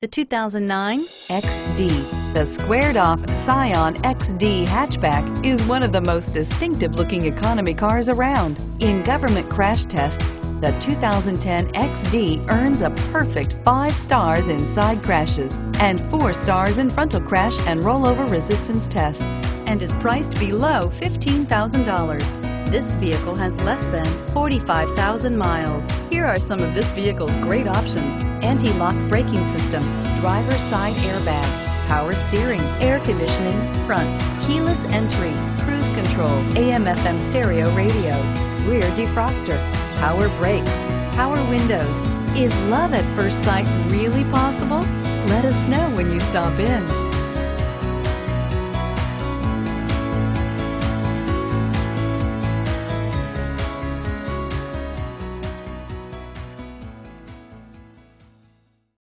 The 2009 XD. The squared-off Scion XD hatchback is one of the most distinctive-looking economy cars around. In government crash tests, the 2010 XD earns a perfect 5 stars in side crashes and 4 stars in frontal crash and rollover resistance tests, and is priced below $15,000. This vehicle has less than 45,000 miles. Here are some of this vehicle's great options: anti-lock braking system, driver's side airbag, power steering, air conditioning, front, keyless entry, cruise control, AM/FM stereo radio, rear defroster, power brakes, power windows. Is love at first sight really possible? Let us know when you stop in.